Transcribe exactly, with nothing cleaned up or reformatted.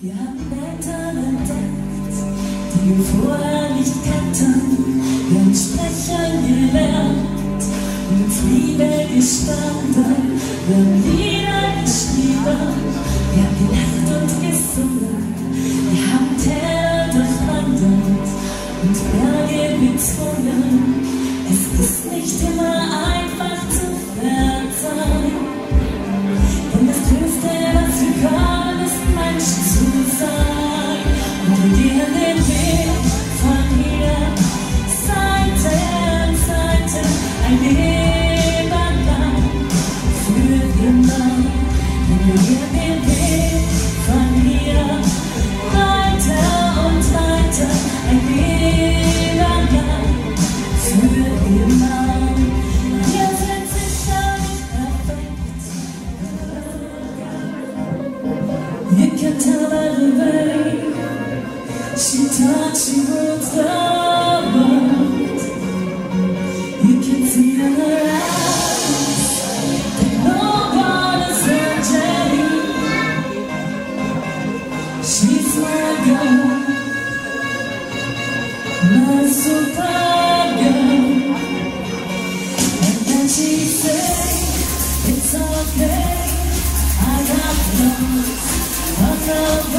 Ihr habt Wörter entdeckt, die ihr vorher nicht kannten. Wir haben Sprechen gelernt, mit Liebe gestanden. Wir haben Lieder geschrieben, wir haben gelacht und gesungen. Wir haben Täler durchwandert und Berge bezwungen. Es ist nicht immer einfach zu verzeihen, denn das Größte, was wir können, ist Menschen zu sein. Und wir gehen den Weg von hier, Seite an Seite, ein Leben lang, für immer. Und wir gehen den Weg von hier, weiter und weiter, ein Leben lang, für immer. She touched, she wrote the world. You can see in her eyes that no one is angelic. She's my girl, my super girl. And then she said, it's okay, I got love, I got love.